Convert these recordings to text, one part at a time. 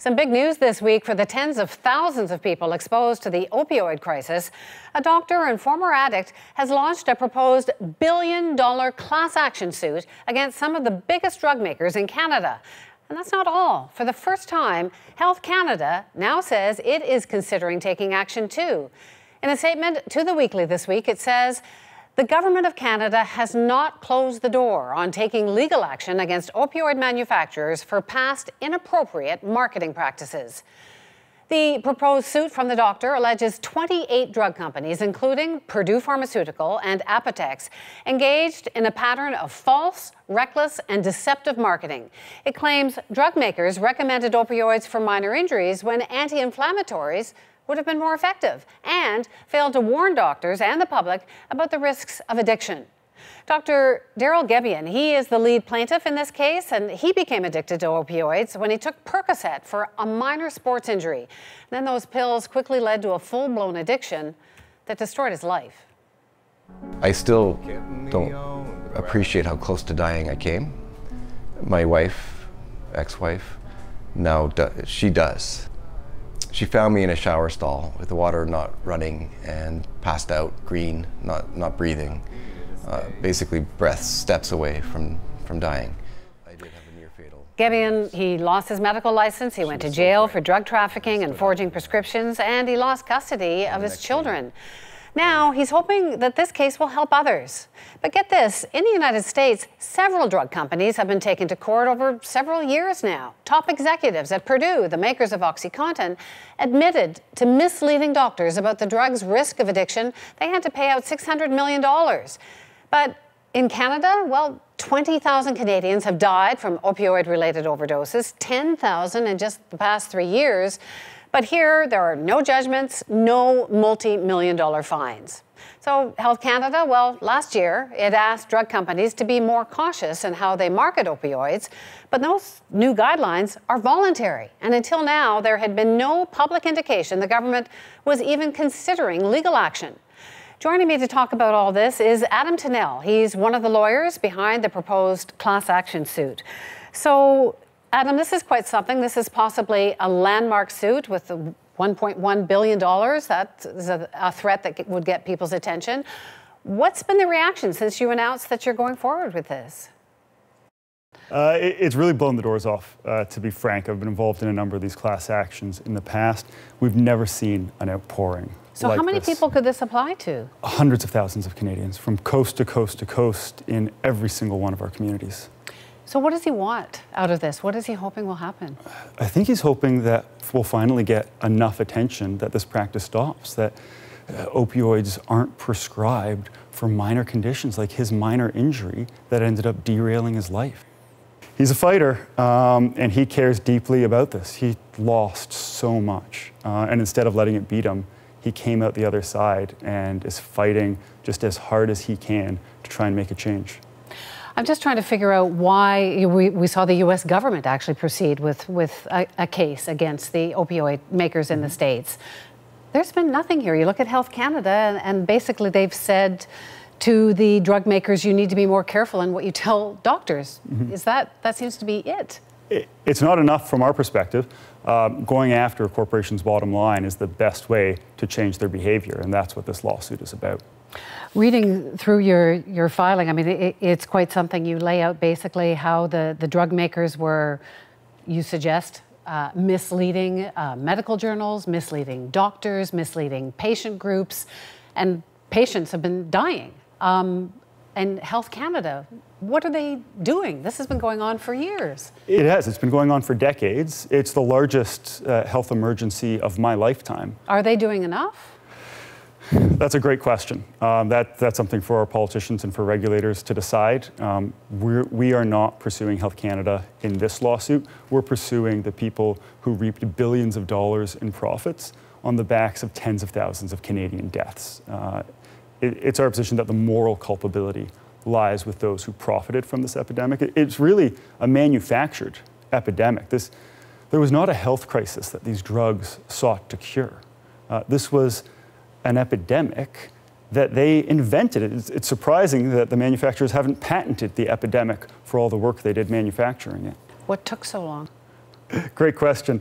Some big news this week for the tens of thousands of people exposed to the opioid crisis. A doctor and former addict has launched a proposed billion-dollar class action suit against some of the biggest drug makers in Canada. And that's not all. For the first time, Health Canada now says it is considering taking action too. In a statement to The Weekly this week, it says, "The Government of Canada has not closed the door on taking legal action against opioid manufacturers for past inappropriate marketing practices." The proposed suit from the doctor alleges 28 drug companies, including Purdue Pharmaceutical and Apotex, engaged in a pattern of false, reckless, and deceptive marketing. It claims drug makers recommended opioids for minor injuries when anti-inflammatories would have been more effective, and failed to warn doctors and the public about the risks of addiction. Dr. Darryl Gebien, he is the lead plaintiff in this case, and he became addicted to opioids when he took Percocet for a minor sports injury. And then those pills quickly led to a full-blown addiction that destroyed his life. I still don't appreciate how close to dying I came. My wife, ex-wife, now she does. She found me in a shower stall with the water not running and passed out, green, not breathing. Basically breath steps away from dying. I did have a near fatal. Gebien, he lost his medical license, he went to jail for drug trafficking and forging prescriptions, and he lost custody of his children. Now he's hoping that this case will help others. But get this, in the United States, several drug companies have been taken to court over several years now. Top executives at Purdue, the makers of OxyContin, admitted to misleading doctors about the drug's risk of addiction. They had to pay out $600 million. But in Canada, well, 20,000 Canadians have died from opioid-related overdoses, 10,000 in just the past 3 years. But here, there are no judgments, no multi-million-dollar fines. So Health Canada, well, last year, it asked drug companies to be more cautious in how they market opioids. But those new guidelines are voluntary. And until now, there had been no public indication the government was even considering legal action. Joining me to talk about all this is Adam Tanel. He's one of the lawyers behind the proposed class action suit. So, Adam, this is quite something. This is possibly a landmark suit with $1.1 billion. That is a threat that would get people's attention. What's been the reaction since you announced that you're going forward with this? It's really blown the doors off, to be frank. I've been involved in a number of these class actions in the past. We've never seen an outpouring. So how many people could this apply to? Hundreds of thousands of Canadians from coast to coast to coast in every single one of our communities. So what does he want out of this? What is he hoping will happen? I think he's hoping that we'll finally get enough attention that this practice stops, that opioids aren't prescribed for minor conditions like his minor injury that ended up derailing his life. He's a fighter, and he cares deeply about this. He lost so much, and instead of letting it beat him, he came out the other side and is fighting just as hard as he can to try and make a change. I'm just trying to figure out why we saw the U.S. government actually proceed with a case against the opioid makers in the States. There's been nothing here. You look at Health Canada, and basically they've said to the drug makers, you need to be more careful in what you tell doctors. Is that seems to be it. It's not enough from our perspective. Going after a corporation's bottom line is the best way to change their behavior, and that's what this lawsuit is about. Reading through your filing, I mean, it's quite something. You lay out basically how the drug makers were, you suggest, misleading medical journals, misleading doctors, misleading patient groups, and patients have been dying. And Health Canada, what are they doing? This has been going on for years. It has. It's been going on for decades. It's the largest health emergency of my lifetime. Are they doing enough? That's a great question. That's something for our politicians and for regulators to decide. We are not pursuing Health Canada in this lawsuit. We're pursuing the people who reaped billions of dollars in profits on the backs of tens of thousands of Canadian deaths. It's our position that the moral culpability lies with those who profited from this epidemic. It's really a manufactured epidemic. There was not a health crisis that these drugs sought to cure. This was an epidemic that they invented. It's surprising that the manufacturers haven't patented the epidemic for all the work they did manufacturing it. What took so long? Great question.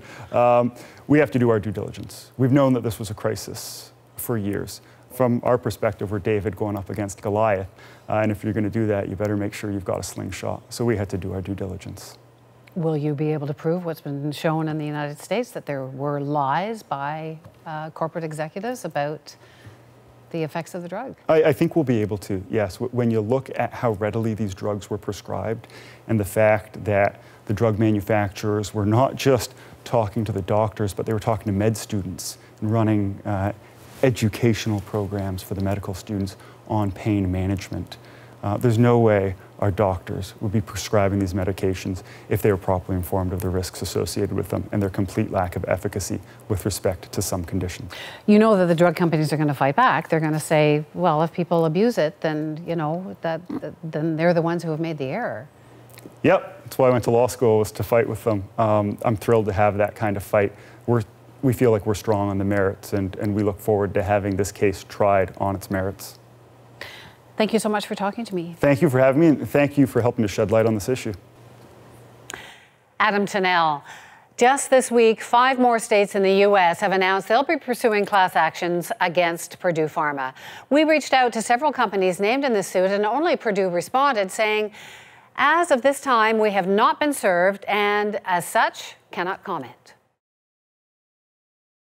We have to do our due diligence. We've known that this was a crisis for years. From our perspective, we're David going up against Goliath. And if you're going to do that, you better make sure you've got a slingshot. So we had to do our due diligence. Will you be able to prove what's been shown in the United States, that there were lies by corporate executives about the effects of the drug? I think we'll be able to, yes. When you look at how readily these drugs were prescribed and the fact that the drug manufacturers were not just talking to the doctors, but they were talking to med students and running educational programs for the medical students on pain management. There's no way our doctors would be prescribing these medications if they were properly informed of the risks associated with them and their complete lack of efficacy with respect to some conditions. You know that the drug companies are going to fight back. They're going to say, well, if people abuse it, then, you know, then they're the ones who have made the error. Yep, that's why I went to law school, was to fight with them. I'm thrilled to have that kind of fight. We feel like we're strong on the merits, and we look forward to having this case tried on its merits. Thank you so much for talking to me. Thank you for having me, and thank you for helping to shed light on this issue. Adam Tanel. Just this week, 5 more states in the U.S. have announced they'll be pursuing class actions against Purdue Pharma. We reached out to several companies named in this suit, and only Purdue responded, saying, as of this time, we have not been served, and as such, cannot comment.